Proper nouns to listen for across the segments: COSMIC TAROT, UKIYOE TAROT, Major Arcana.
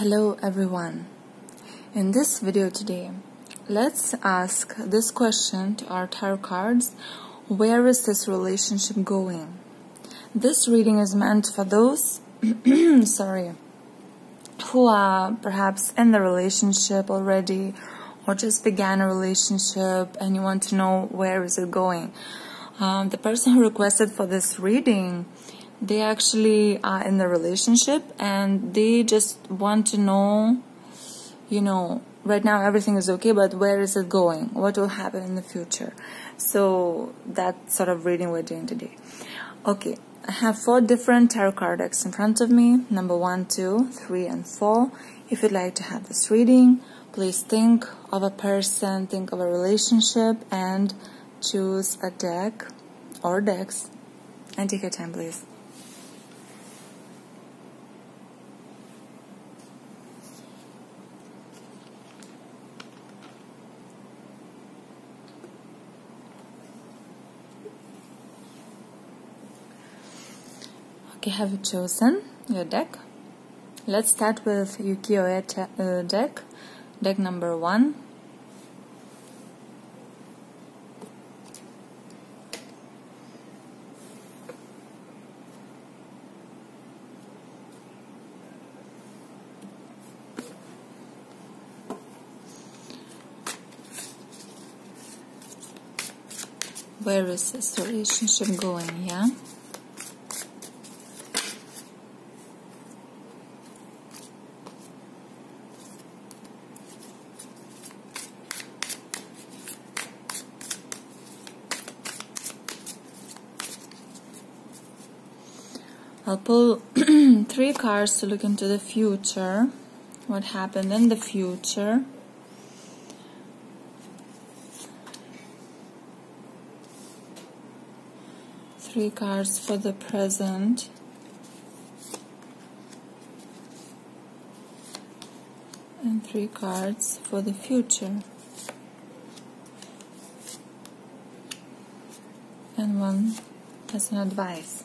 Hello everyone. In this video today, let's ask this question to our tarot cards: where is this relationship going? This reading is meant for those who are perhaps in the relationship already or just began a relationship and you want to know where is it going. The person who requested for this reading, they actually are in the relationship and they just want to know, you know, right now everything is okay, but where is it going? What will happen in the future? So that sort of reading we're doing today. Okay, I have 4 different tarot card decks in front of me, number 1, 2, 3, and 4. If you'd like to have this reading, please think of a person, think of a relationship, and choose a deck or decks, and take your time, please. Okay, have you chosen your deck? Let's start with UKIYOE deck, deck number 1. Where is this relationship going, yeah? I'll pull 3 cards to look into the future, what happened in the future. Three cards for the present. And 3 cards for the future. And 1 as an advice.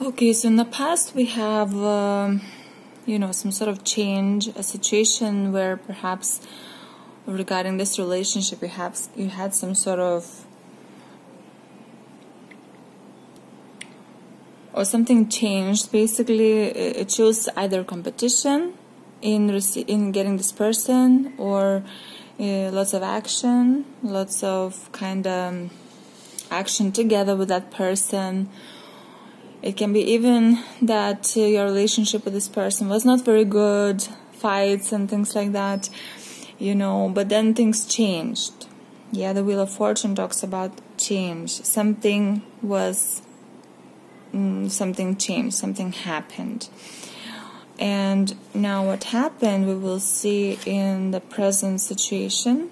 Okay, so in the past we have, you know, some sort of change, a situation where perhaps regarding this relationship you had some sort of, or something changed. Basically, it shows either competition in getting this person, or lots of action, lots of kind of action together with that person. It can be even that your relationship with this person was not very good, fights and things like that, you know, but then things changed. Yeah, the Wheel of Fortune talks about change. Something was, something changed, something happened. And now what happened, we will see in the present situation.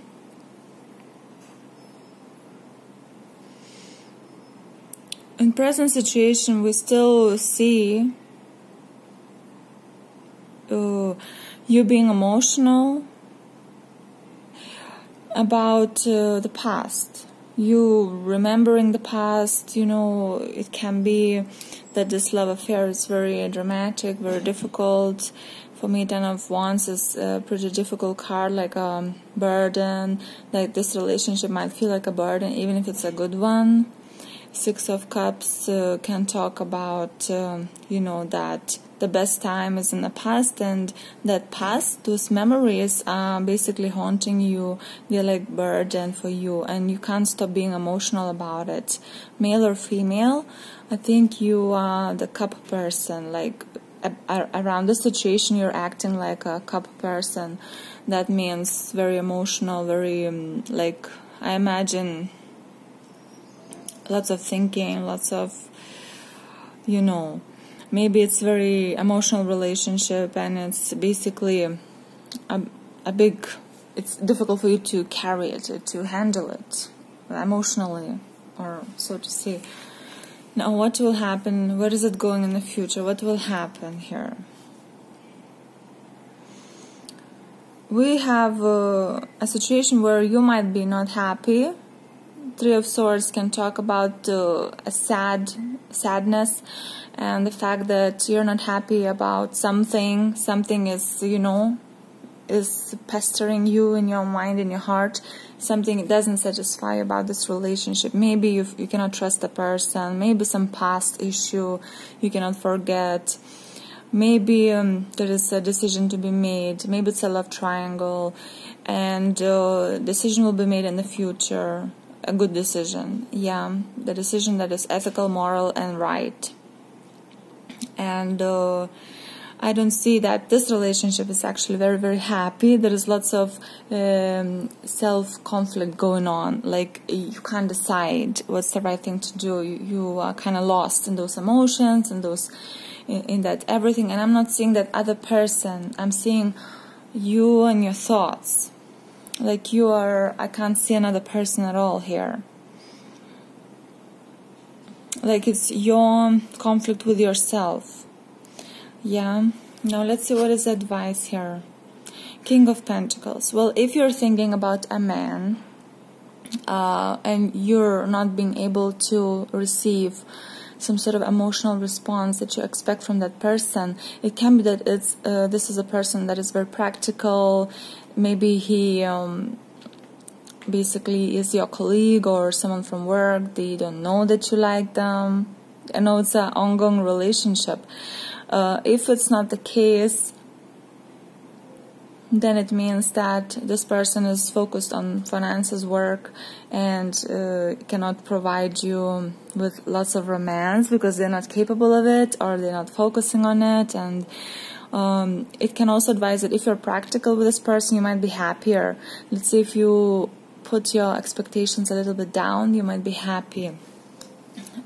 In present situation, we still see you being emotional about the past. You remembering the past, you know, it can be that this love affair is very dramatic, very difficult. For me, Ten of Wands is a pretty difficult card, like a burden. Like this relationship might feel like a burden, even if it's a good one. Six of Cups can talk about, you know, that the best time is in the past, and that past, those memories are basically haunting you. They're like burden for you, and you can't stop being emotional about it. Male or female, I think you are the cup person. Like around the situation, you're acting like a cup person. That means very emotional, very, like, I imagine, lots of thinking, lots of, you know, maybe it's very emotional relationship, and it's basically a big, it's difficult for you to carry it, to handle it emotionally, or so to say. Now what will happen, where is it going in the future, what will happen here? We have a situation where you might be not happy Three of Swords can talk about a sadness and the fact that you're not happy about something. Something is, you know, is pestering you in your mind, in your heart. Something doesn't satisfy about this relationship. Maybe you cannot trust the person. Maybe some past issue you cannot forget. Maybe there is a decision to be made. Maybe it's a love triangle, and decision will be made in the future. A good decision, yeah, the decision that is ethical, moral, and right. And I don't see that this relationship is actually very, very happy. There is lots of self-conflict going on. Like, you can't decide what's the right thing to do. You are kind of lost in those emotions and those in that everything. And I'm not seeing that other person. I'm seeing you and your thoughts. Like, you are, I can't see another person at all here. Like, it's your conflict with yourself. Yeah. Now let's see what is the advice here. King of Pentacles. Well, if you're thinking about a man and you're not being able to receive some sort of emotional response that you expect from that person, it can be that it's this is a person that is very practical. Maybe he basically is your colleague or someone from work. They don't know that you like them. I know it's an ongoing relationship. If it's not the case, then it means that this person is focused on finances, work, and cannot provide you with lots of romance because they're not capable of it, or they're not focusing on it. And it can also advise that if you're practical with this person, you might be happier. Let's say if you put your expectations a little bit down, you might be happy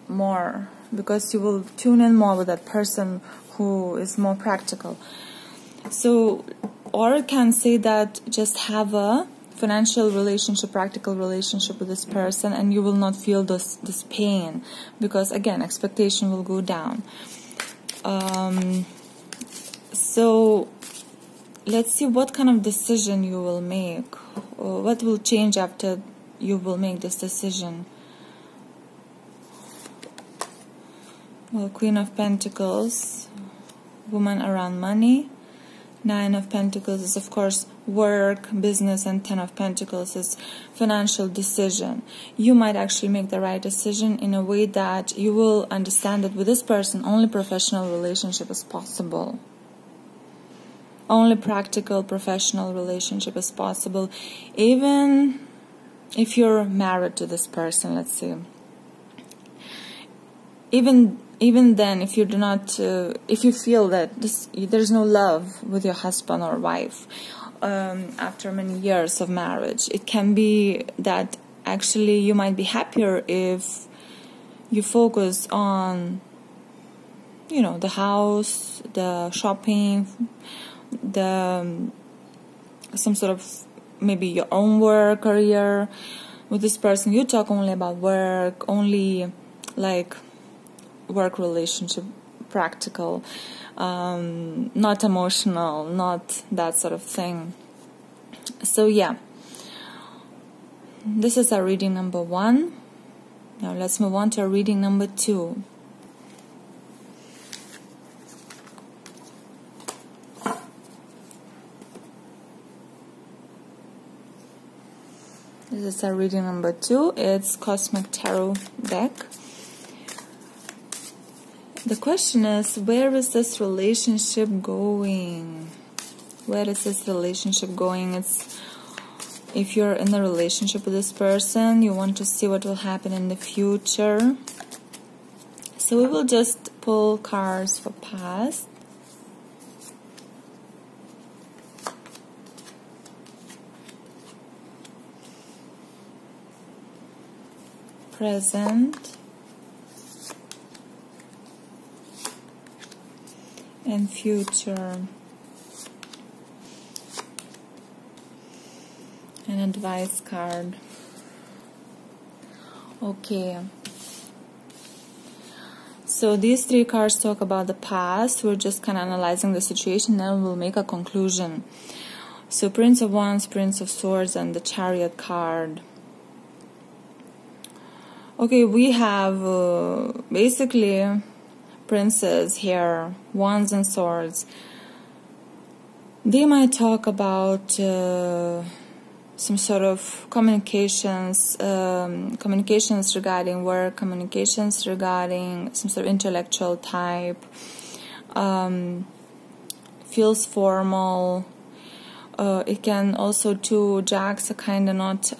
more because you will tune in more with that person who is more practical. So, or can say that just have a financial relationship, practical relationship with this person, and you will not feel this pain because, again, expectation will go down. So let's see what kind of decision you will make, or what will change after you will make this decision. Well, Queen of Pentacles, woman around money. Nine of Pentacles is, of course, work, business, and Ten of Pentacles is financial decision. You might actually make the right decision in a way that you will understand that with this person only professional relationship is possible. Only practical professional relationship is possible, even if you're married to this person, let's say. Even then, if you do not, if you feel that there's no love with your husband or wife after many years of marriage, it can be that actually you might be happier if you focus on, you know, the house, the shopping, the some sort of maybe your own work, career. With this person, you talk only about work, only like work relationship, practical, not emotional, not that sort of thing. So yeah, this is our reading number one. Now let's move on to our reading number two. This is our reading number two. It's Cosmic Tarot deck. The question is, where is this relationship going? Where is this relationship going? It's, if you're in a relationship with this person, you want to see what will happen in the future. So we will just pull cards for past. Present. And future, an advice card. Okay, so these three cards talk about the past. We're just kind of analyzing the situation, then we'll make a conclusion. So Prince of Wands, Prince of Swords, and the Chariot card. Okay, we have basically princes here, wands and swords. They might talk about some sort of communications, communications regarding work, communications regarding some sort of intellectual type, feels formal. It can also, two jacks are kind of not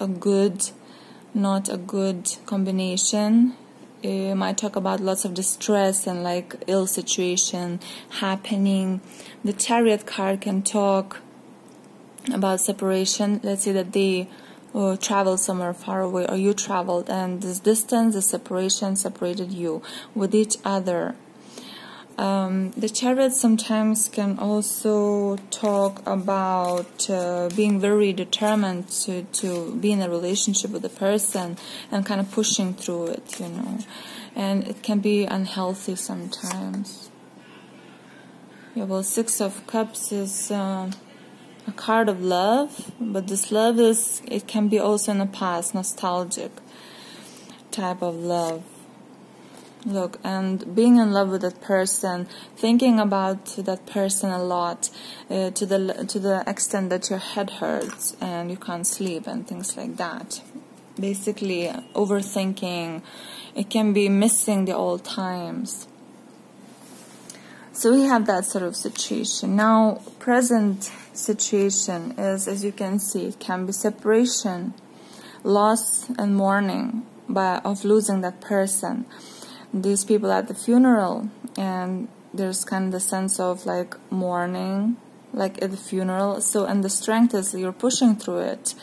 a good combination. It might talk about lots of distress and like ill situation happening. The Chariot card can talk about separation. Let's say that they travel somewhere far away, or you traveled, and this distance, the separation, separated you with each other. The Chariot sometimes can also talk about being very determined to be in a relationship with a person and kind of pushing through it, you know. And it can be unhealthy sometimes. Yeah, well, Six of Cups is a card of love, but this love is, it can be also in the past, nostalgic type of love. Look, and being in love with that person, thinking about that person a lot, to the extent that your head hurts and you can't sleep and things like that. Basically, overthinking. It can be missing the old times. So we have that sort of situation. Now, present situation is, as you can see, it can be separation, loss and mourning of losing that person. These people at the funeral, and there's kind of the sense of like mourning, like at the funeral. So, and the strength is you're pushing through it.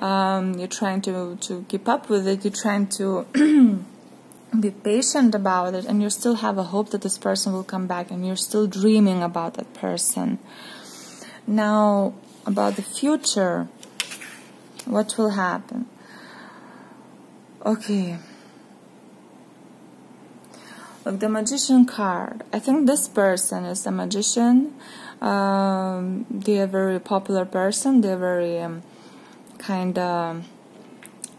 You're trying to keep up with it. You're trying to be patient about it, and you still have a hope that this person will come back, and you're still dreaming about that person. Now, about the future, what will happen? Okay. Look, the Magician card. I think this person is a magician. They're a very popular person. They're very kind of,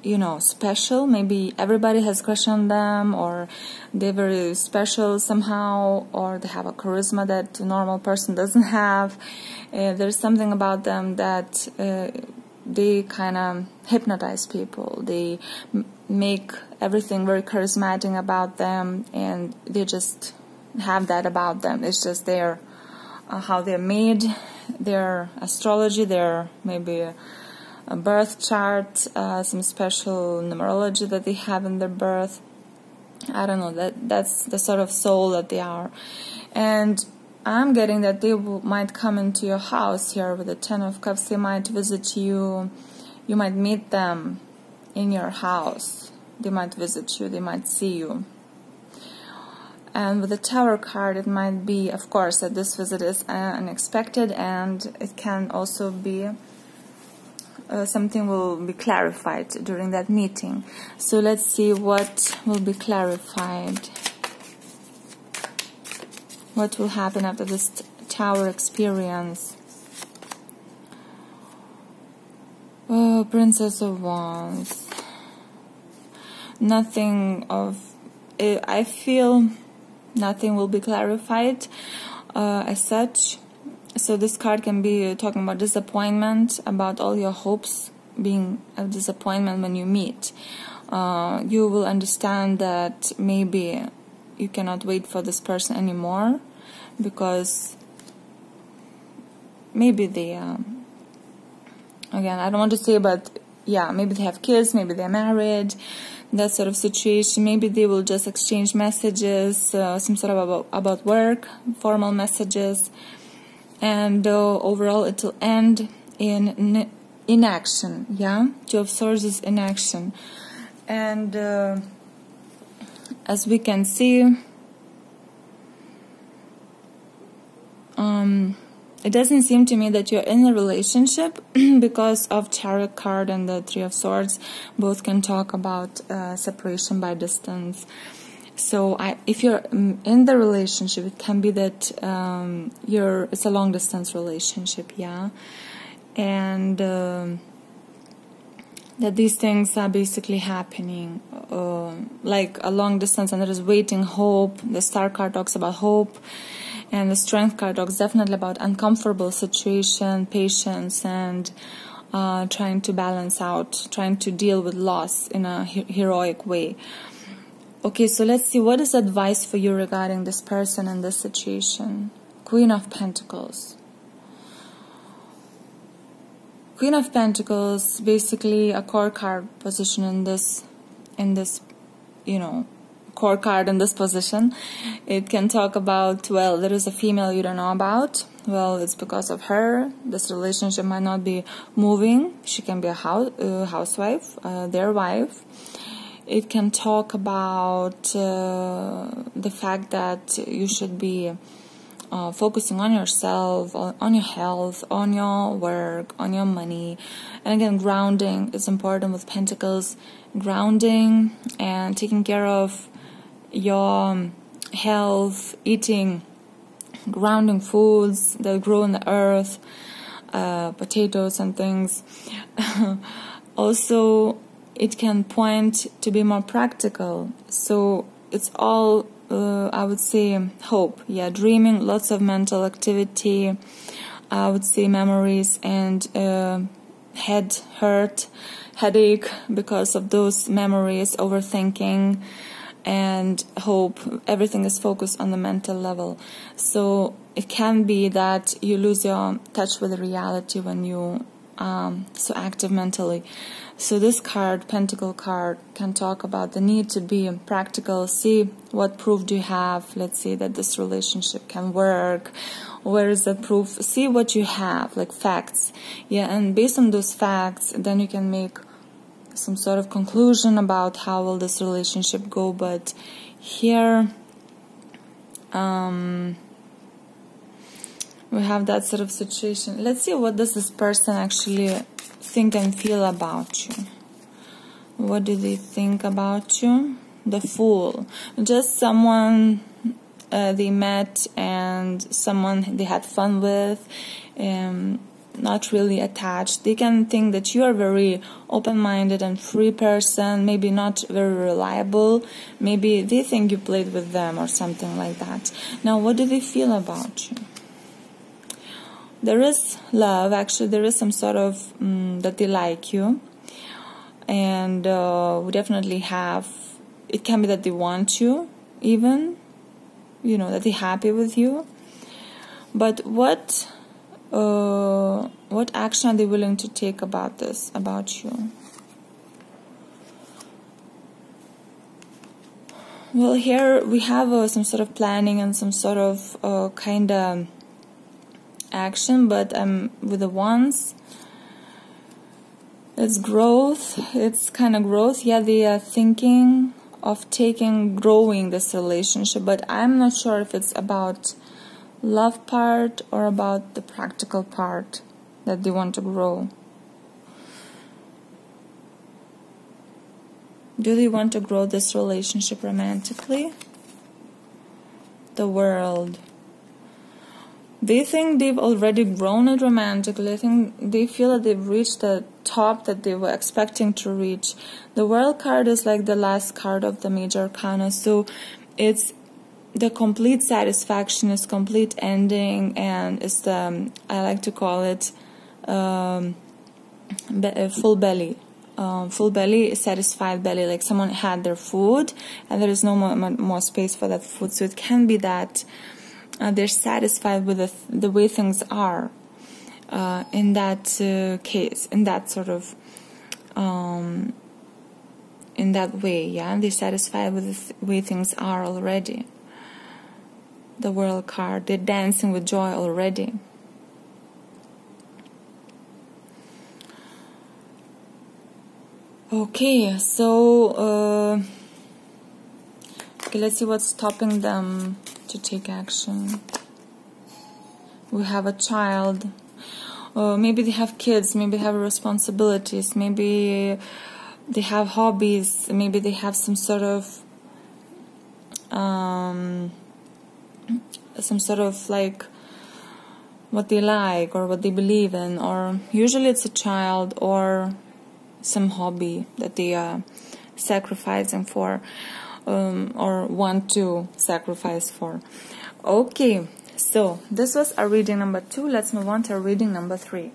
you know, special. Maybe everybody has a crush on them, or they're very special somehow, or they have a charisma that a normal person doesn't have. There's something about them that they kind of hypnotize people. They make everything very charismatic about them, and they just have that about them. It's just their how they're made, their astrology, their maybe a birth chart, some special numerology that they have in their birth. I don't know, that's the sort of soul that they are. And I'm getting that they might come into your house here with the Ten of Cups. They might visit you. You might meet them in your house. They might visit you. They might see you. And with the Tower card, it might be, of course, that this visit is unexpected, and it can also be something will be clarified during that meeting. So let's see what will be clarified. What will happen after this Tower experience? Oh, Princess of Wands. Nothing of... I feel nothing will be clarified as such. So this card can be talking about disappointment, about all your hopes being a disappointment when you meet. You will understand that maybe you cannot wait for this person anymore, because maybe they, again, I don't want to say, but yeah, maybe they have kids, maybe they're married, that sort of situation. Maybe they will just exchange messages, some sort of about work, formal messages, and overall it will end in inaction, yeah? Two of Swords is inaction. And... as we can see, it doesn't seem to me that you're in a relationship because of Chariot card and the Three of Swords. Both can talk about separation by distance. So if you're in the relationship, it can be that it's a long distance relationship, yeah. And that these things are basically happening like a long distance, and there is waiting, hope. The Star card talks about hope, and the Strength card talks definitely about uncomfortable situation, patience, and trying to balance out, trying to deal with loss in a heroic way. Okay, so let's see, what is advice for you regarding this person and this situation? Queen of Pentacles. Queen of Pentacles, basically a core card position in this, you know, core card in this position. It can talk about, well, there is a female you don't know about. Well, it's because of her. This relationship might not be moving. She can be a housewife, their wife. It can talk about the fact that you should be focusing on yourself, on your health, on your work, on your money. And again, grounding is important with Pentacles. Grounding and taking care of your health, eating grounding foods that grow in the earth, potatoes and things. Also, it can point to be more practical. So it's all I would say hope, yeah, dreaming, lots of mental activity, I would say memories, and head hurt, headache because of those memories, overthinking, and hope. Everything is focused on the mental level. So it can be that you lose your touch with reality when you so active mentally. So this card, Pentacle card, can talk about the need to be practical. See what proof do you have. Let's say that this relationship can work. Where is the proof? See what you have, like facts. Yeah, and based on those facts, then you can make some sort of conclusion about how will this relationship go. But here we have that sort of situation. Let's see what does this person actually think and feel about you. What do they think about you? The Fool. Just someone they met and someone they had fun with, not really attached. They can think that you are very open-minded and free person, maybe not very reliable. Maybe they think you played with them or something like that. Now, what do they feel about you? There is love, actually. There is some sort of that they like you, and we definitely have. It can be that they want you, even, you know, that they're happy with you. But what action are they willing to take about this, about you? Well, here we have some sort of planning and some sort of kind of action, but with the Wands, it's growth. It's kind of growth. Yeah, they are thinking of growing this relationship, but I'm not sure if it's about love part or about the practical part that they want to grow. Do they want to grow this relationship romantically? The World. They think they've already grown it romantically. I think they feel that they've reached the top that they were expecting to reach. The World card is like the last card of the Major Arcana, so it's the complete satisfaction, is complete ending, and it's the, I like to call it full belly. Full belly, satisfied belly, like someone had their food and there is no more space for that food. So it can be that they're satisfied with the way things are in that case, in that sort of in that way, yeah, and they're satisfied with the way things are already. The World card, they're dancing with joy already. Okay, so okay, let's see what's stopping them to take action. We have a child. Maybe they have kids. Maybe they have responsibilities. Maybe they have hobbies. Maybe they have some sort of like what they like or what they believe in. Or usually it's a child or some hobby that they are sacrificing for, or want to sacrifice for. Okay, so this was our reading number 2. Let's move on to our reading number 3.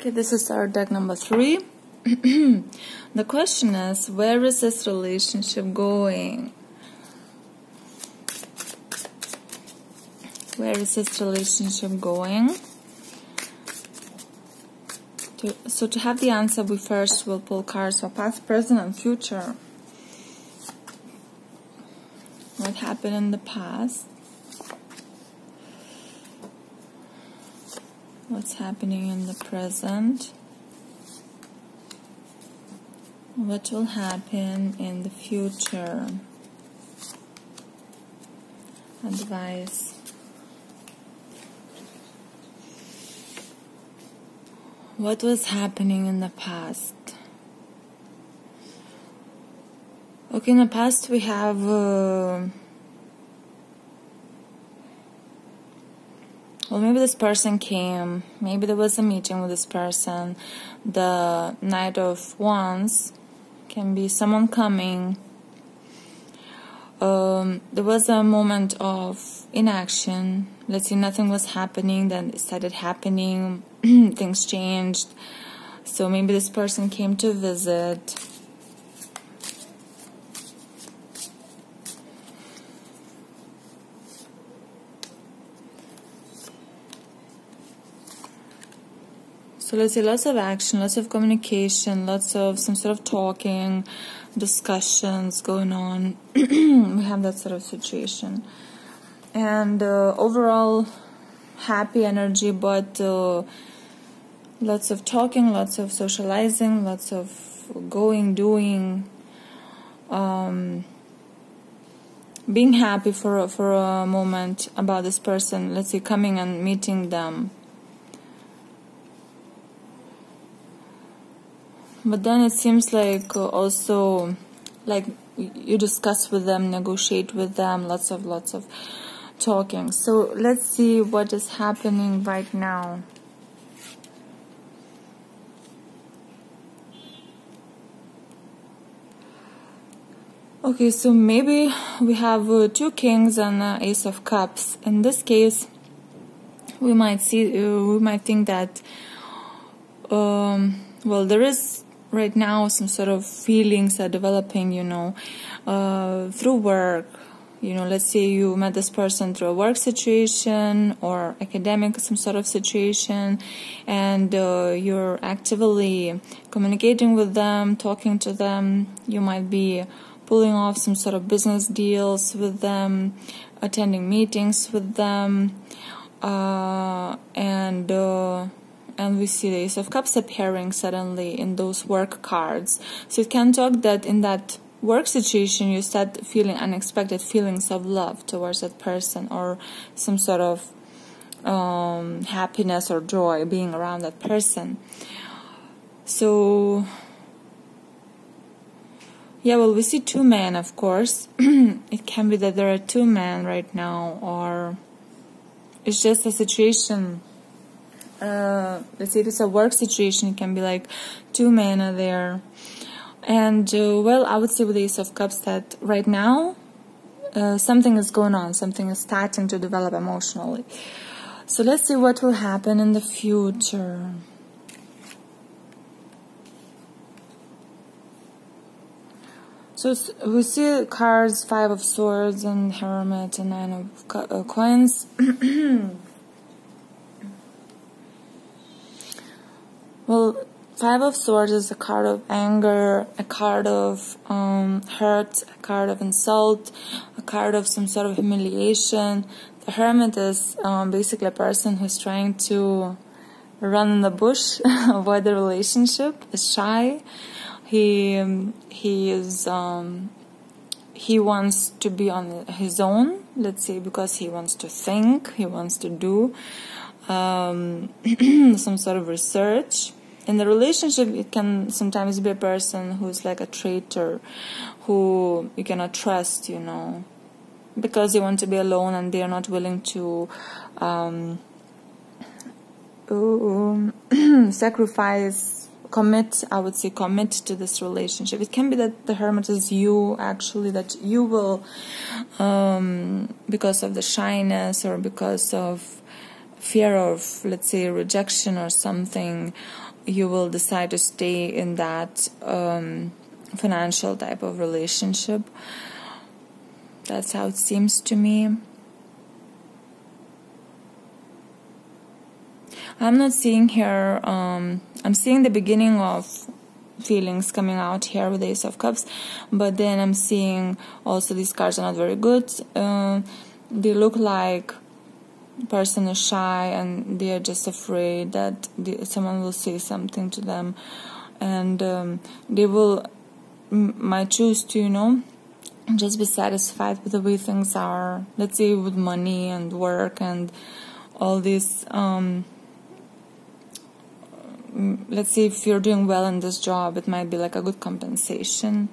Okay, this is our deck number 3. The question is, where is this relationship going? Where is this relationship going? So to have the answer, we first will pull cards for past, present, and future. What happened in the past? What's happening in the present? What will happen in the future? Advice. What was happening in the past? Okay, in the past we have well, maybe this person came, maybe there was a meeting with this person. The Knight of Wands can be someone coming. There was a moment of inaction. Let's see, nothing was happening, then it started happening. Things changed. So maybe this person came to visit. So let's see, lots of action, lots of communication, lots of some sort of talking, discussions going on. We have that sort of situation. And overall happy energy, but lots of talking, lots of socializing, lots of going, doing, being happy for a moment about this person. Let's say coming and meeting them. But then it seems like also like you discuss with them, negotiate with them, lots of talking. So let's see what is happening right now. Okay, so maybe we have 2 Kings and Ace of Cups. In this case, we might see, we might think that well, there is right now some sort of feelings are developing, you know, through work. You know, let's say you met this person through a work situation or academic, some sort of situation, and you're actively communicating with them, talking to them. You might be pulling off some sort of business deals with them, attending meetings with them, and we see the Ace of Cups appearing suddenly in those work cards. So it can talk that in that work situation you start feeling unexpected feelings of love towards that person, or some sort of happiness or joy being around that person. So yeah, well, we see 2 men, of course. It can be that there are 2 men right now, or it's just a situation. Let's say it's a work situation. It can be like 2 men are there. And well, I would say with the Ace of Cups that right now something is going on, something is starting to develop emotionally. So let's see what will happen in the future. So we see cards, 5 of Swords and Hermit and 9 of Coins. Well, 5 of Swords is a card of anger, a card of hurt, a card of insult, a card of some sort of humiliation. The Hermit is basically a person who's trying to run in the bush, avoid the relationship, is shy. He wants to be on his own, let's say, because he wants to think, he wants to do some sort of research. In the relationship, it can sometimes be a person who's like a traitor, who you cannot trust, you know, because you want to be alone and they're not willing to sacrifice, commit, I would say commit to this relationship. It can be that the Hermit is you, actually, that you will, because of the shyness or because of fear of, let's say, rejection or something, you will decide to stay in that financial type of relationship. That's how it seems to me. I'm not seeing here, I'm seeing the beginning of feelings coming out here with the Ace of Cups, but then I'm seeing also these cards are not very good. They look like person is shy and they are just afraid that someone will say something to them, and they will might choose to, you know, just be satisfied with the way things are, let's say with money and work and all this. Let's say if you're doing well in this job, it might be like a good compensation,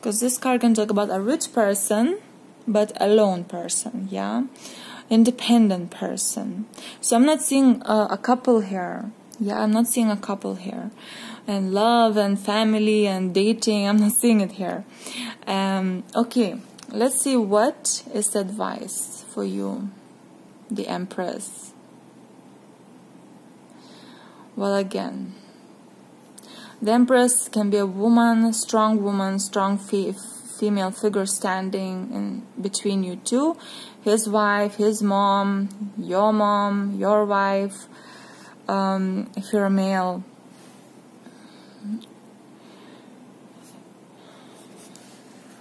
because this card can talk about a rich person, but a lone person, yeah, independent person. So I'm not seeing a couple here. Yeah, I'm not seeing a couple here, and love and family and dating, I'm not seeing it here. Okay, let's see what is the advice for you, the Empress. Well, again, the Empress can be a woman, strong female figure standing in between you two, his wife, his mom, your wife, if you're a male.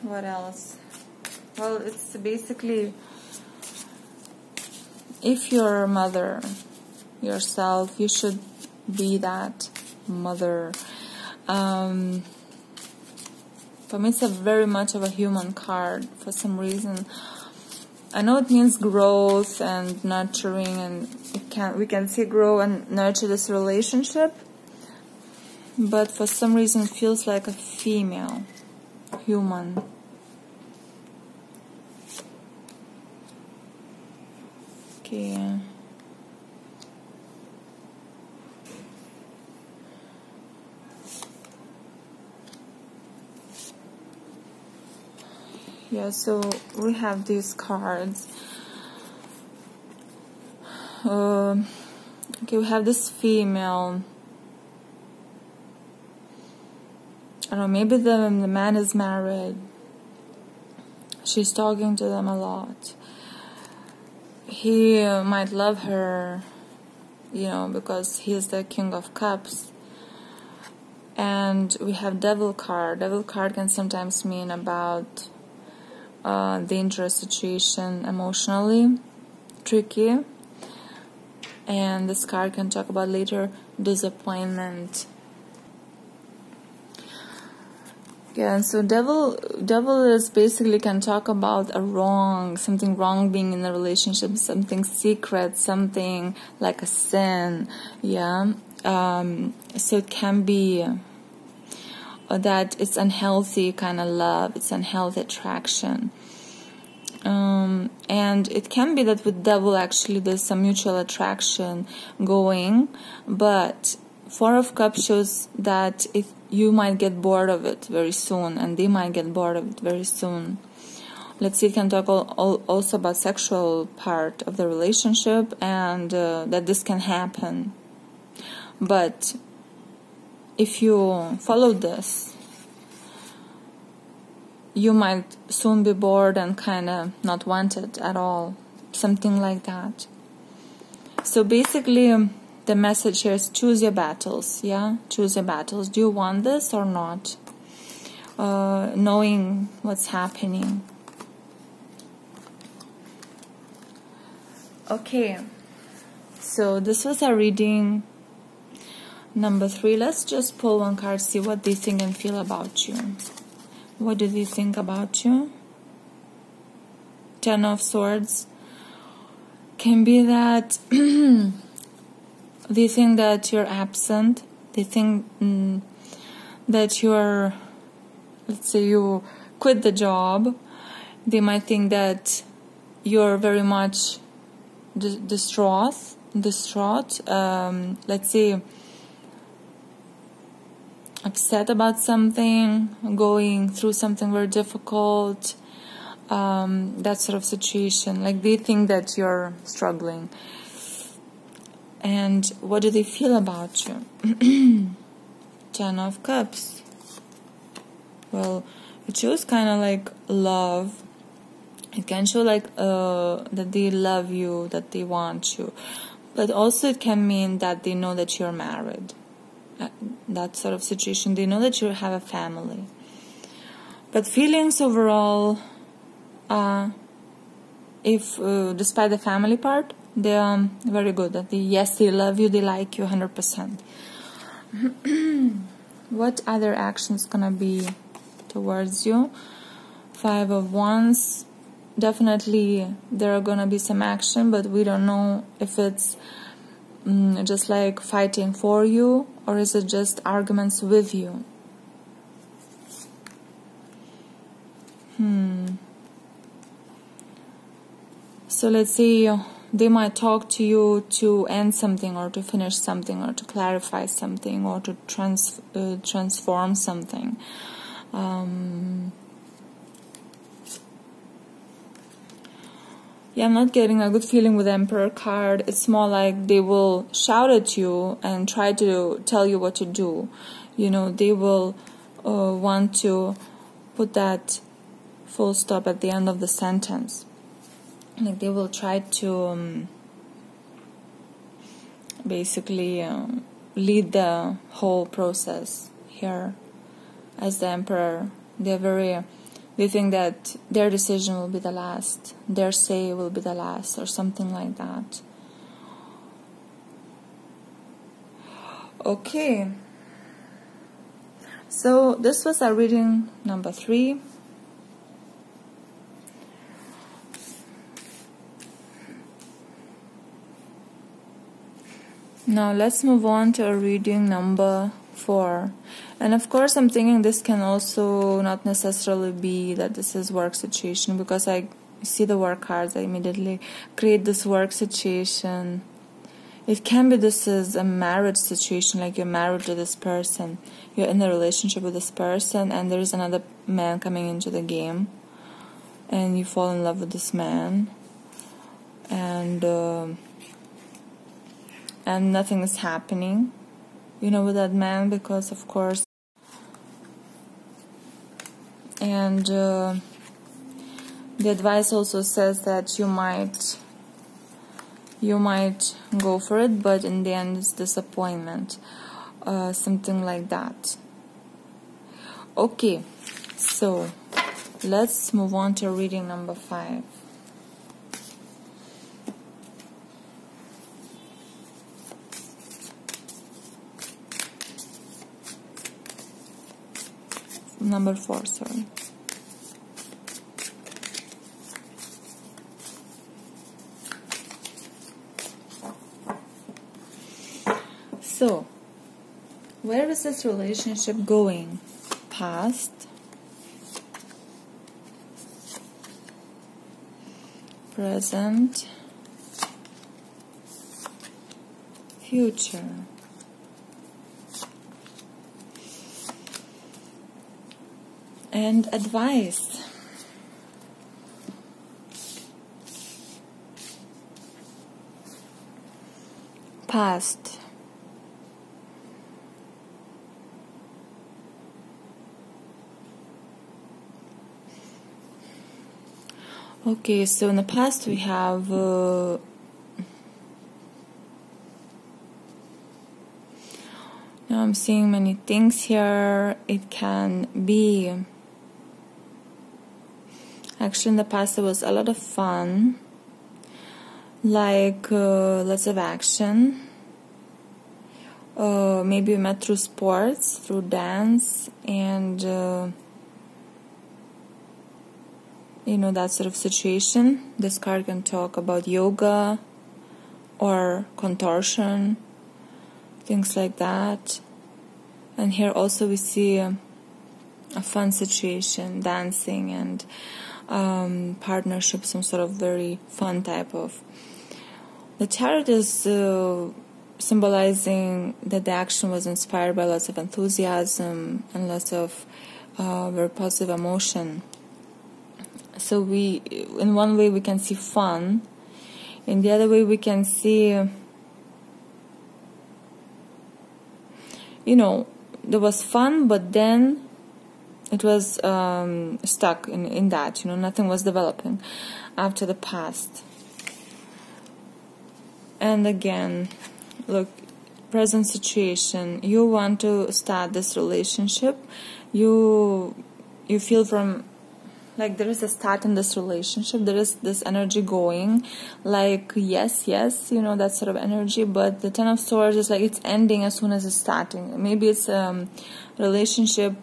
What else? Well, it's basically if you're a mother yourself, you should be that mother. For me, it's a very much of a human card for some reason. I know it means growth and nurturing, and we can see grow and nurture this relationship, but for some reason it feels like a female human. Okay. Yeah, so we have these cards. Okay, we have this female. I don't know, maybe the man is married. She's talking to them a lot. He might love her, you know, because he is the King of Cups. And we have Devil card. Devil card can sometimes mean about dangerous situation, emotionally tricky, and this card can talk about later disappointment. Yeah, and so devil is basically can talk about a wrong, something wrong being in a relationship, something secret, something like a sin. Yeah, so it can be that it's unhealthy kind of love, it's unhealthy attraction. And it can be that with devil actually there's some mutual attraction going, but Four of Cups shows that you might get bored of it very soon, and they might get bored of it very soon. Let's see, it can talk also about sexual part of the relationship, and that this can happen. But if you follow this, you might soon be bored and kind of not want it at all, something like that. So basically, the message here is choose your battles, yeah? Choose your battles. Do you want this or not? Knowing what's happening. Okay, so this was our reading number 3, let's just pull one card, see what they think and feel about you. What do they think about you? 10 of Swords. can be that they think that you're absent. They think that you're, let's say you quit the job. They might think that you're very much distraught, let's say upset about something, going through something very difficult, that sort of situation. Like they think that you're struggling. And what do they feel about you? Ten of Cups. Well, it shows kind of like love. It can show like that they love you, that they want you. But also it can mean that they know that you're married. That sort of situation. They know that you have a family. But feelings overall, despite the family part, they are very good. That they love you, they like you 100%. What other actions gonna be towards you? Five of Wands. Definitely there are gonna be some action, but we don't know if it's just like fighting for you, or is it just arguments with you? So let's say they might talk to you to end something, or to finish something, or to clarify something, or to transform something. Yeah, I'm not getting a good feeling with the Emperor card. It's more like they will shout at you and try to tell you what to do. You know, they will want to put that full stop at the end of the sentence. Like they will try to basically lead the whole process here as the Emperor. They think that their decision will be the last, their say will be the last, or something like that. Okay. So this was our reading number 3. Now let's move on to our reading number 4. And of course I'm thinking this can also not necessarily be that this is work situation, because I see the work cards, I immediately create this work situation. It can be this is a marriage situation, like you're married to this person, you're in a relationship with this person, and there is another man coming into the game, and you fall in love with this man, and nothing is happening, you know, with that man, because of course, and the advice also says that you might go for it, but in the end it's disappointment, something like that. Okay, so let's move on to reading number 5. Number 4, sorry. So, where is this relationship going? Past, present, future. And advice. Past. Okay, so in the past we have now I'm seeing many things here. It can be actually, in the past, there was a lot of fun, like lots of action. Maybe we met through sports, through dance, and you know, that sort of situation. This card can talk about yoga, or contortion, things like that. And here also we see a fun situation, dancing and partnership, some sort of very fun type of. The tarot is symbolizing that the action was inspired by lots of enthusiasm and lots of very positive emotion. So we, in one way we can see fun, in the other way we can see, you know, there was fun, but then it was stuck in that, you know, nothing was developing after the past. And again, look, present situation, you want to start this relationship, you feel from, like, there is a start in this relationship, there is this energy going, like, yes, yes, you know, that sort of energy. But the Ten of Swords is like, it's ending as soon as it's starting. Maybe it's a relationship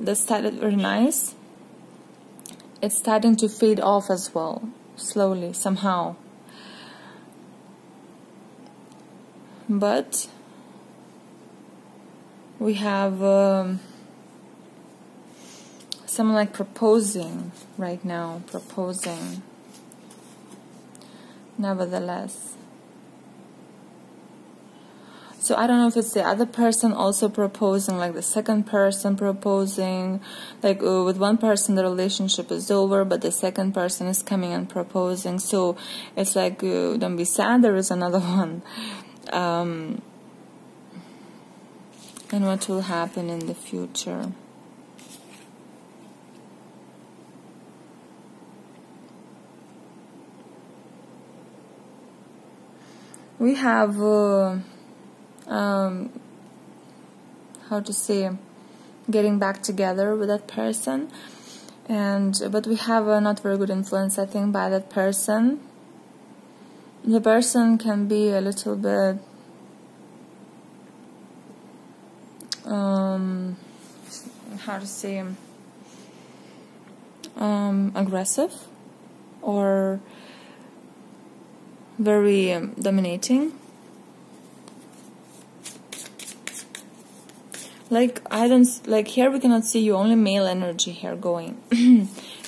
that started very nice, it's starting to fade off as well, slowly, somehow. But we have someone like proposing right now, proposing. Nevertheless, so I don't know if it's the other person also proposing, like the second person proposing, like with one person the relationship is over, but the second person is coming and proposing. So it's like, don't be sad, there is another one. And what will happen in the future. We have how to say, getting back together with that person, and but we have a not very good influence, I think, by that person. The person can be a little bit how to say, aggressive or very dominating. Like, I don't, like, here we cannot see you, only male energy here going.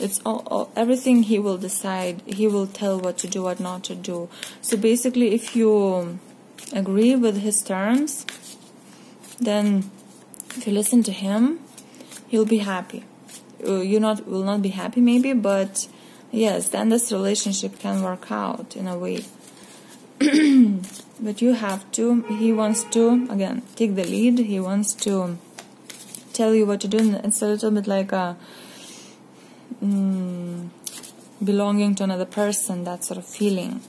It's all everything he will decide, he will tell what to do, what not to do. So basically, if you agree with his terms, then if you listen to him, you'll be happy. You will not be happy maybe, but yes, then this relationship can work out in a way. But you have to, he wants to, again, take the lead, he wants to tell you what to do. It's a little bit like a belonging to another person, that sort of feeling.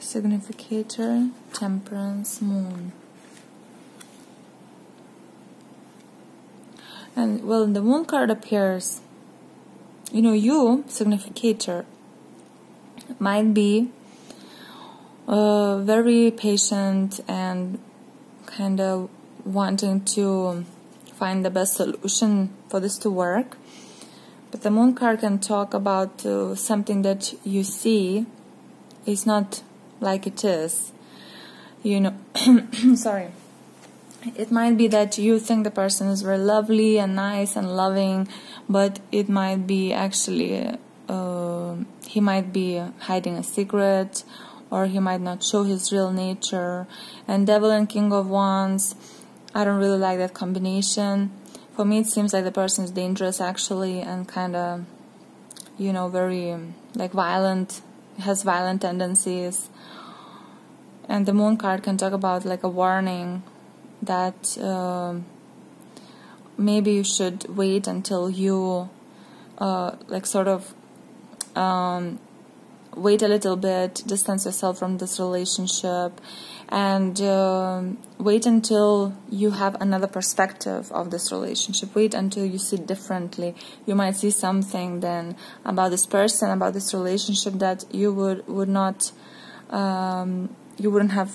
Significator, Temperance, Moon. And well, the Moon card appears, you know, you, Significator, might be very patient and kind of wanting to find the best solution for this to work. But the Moon card can talk about something that you see is not like it is, you know. Sorry, it might be that you think the person is very lovely and nice and loving, but it might be actually he might be hiding a secret, or he might not show his real nature. And Devil and King of Wands, I don't really like that combination. For me, it seems like the person is dangerous actually, and kind of, you know, very like violent, has violent tendencies. And the Moon card can talk about like a warning that maybe you should wait until you like sort of wait a little bit, distance yourself from this relationship, and wait until you have another perspective of this relationship. Wait until you see differently. You might see something then about this person, about this relationship, that you would not you wouldn't have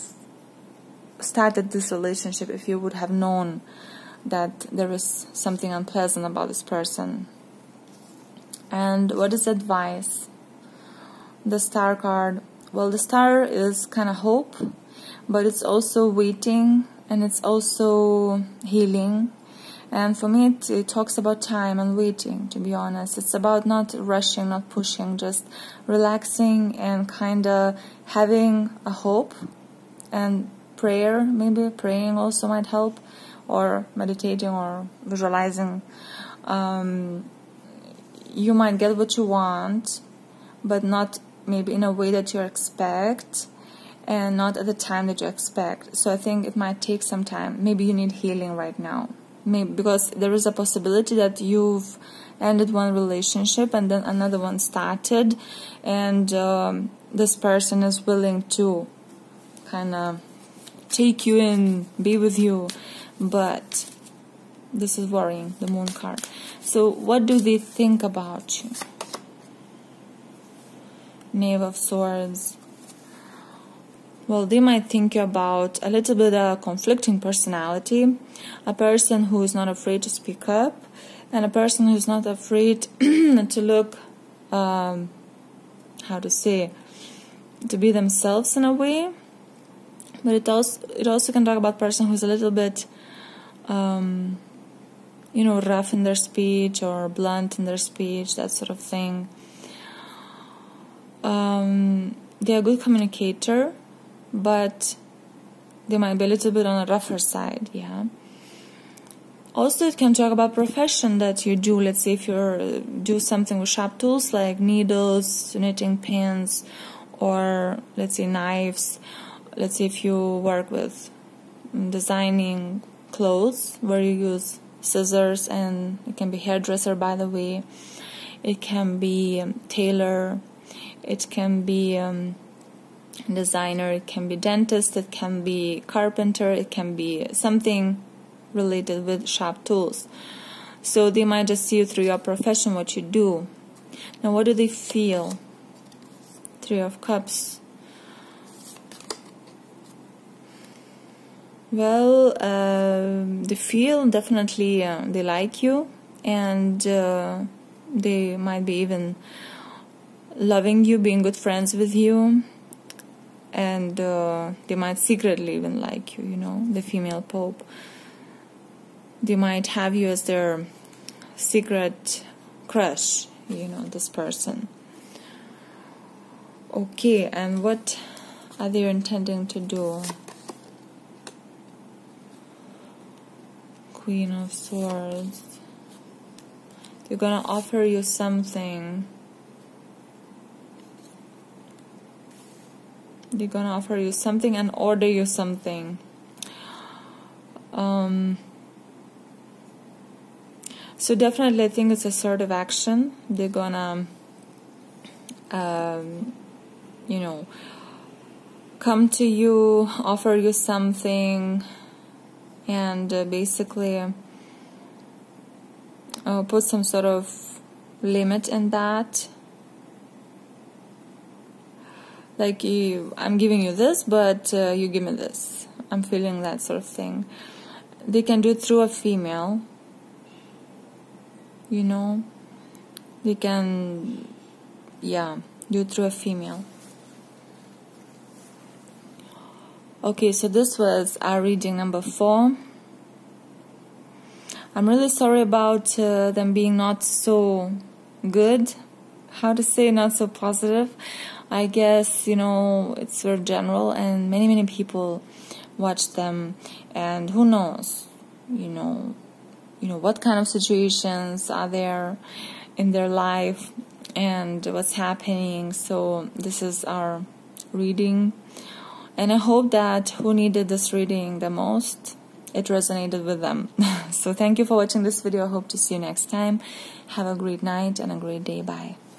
started this relationship if you would have known that there is something unpleasant about this person. And what is advice? The star card. Well, the star is kind of hope, but it's also waiting, and it's also healing. And for me, it talks about time and waiting, to be honest. It's about not rushing, not pushing, just relaxing and kind of having a hope. And prayer, maybe praying also might help, or meditating or visualizing. You might get what you want, but not maybe in a way that you expect, and not at the time that you expect. So I think it might take some time. Maybe you need healing right now. Maybe because there is a possibility that you've ended one relationship and then another one started, and this person is willing to kind of take you in, be with you, but this is worrying, the moon card. So what do they think about you? Knave of Swords. Well, they might think about a little bit of conflicting personality, a person who is not afraid to speak up, and a person who is not afraid to look, how to say, to be themselves in a way. But it also can talk about a person who is a little bit, you know, rough in their speech or blunt in their speech, that sort of thing. They are a good communicator, but they might be a little bit on a rougher side, yeah. Also, it can talk about profession that you do. Let's say if you do something with sharp tools like needles, knitting pins, or let's say knives. Let's say if you work with designing clothes where you use scissors, and it can be hairdresser, by the way. It can be tailor. It can be designer, it can be dentist, it can be carpenter, it can be something related with sharp tools. So they might just see you through your profession, what you do. Now, what do they feel? Three of Cups. Well, they feel definitely they like you, and they might be even loving you, being good friends with you. And they might secretly even like you, you know, the female pope. They might have you as their secret crush, you know, this person. Okay, and what are they intending to do? Queen of Swords. They're gonna offer you something. They're gonna offer you something and order you something. So definitely I think it's assertive action. They're gonna, you know, come to you, offer you something, and basically put some sort of limit in that. Like, I'm giving you this, but you give me this. I'm feeling that sort of thing. They can do it through a female. You know? They can, yeah, do it through a female. Okay, so this was our reading number 4. I'm really sorry about them being not so good. How to say, not so positive. I guess, you know, it's very general, and many people watch them, and who knows, you know what kind of situations are there in their life and what's happening. So this is our reading, and I hope that who needed this reading the most, it resonated with them. So thank you for watching this video. I hope to see you next time. Have a great night and a great day. Bye.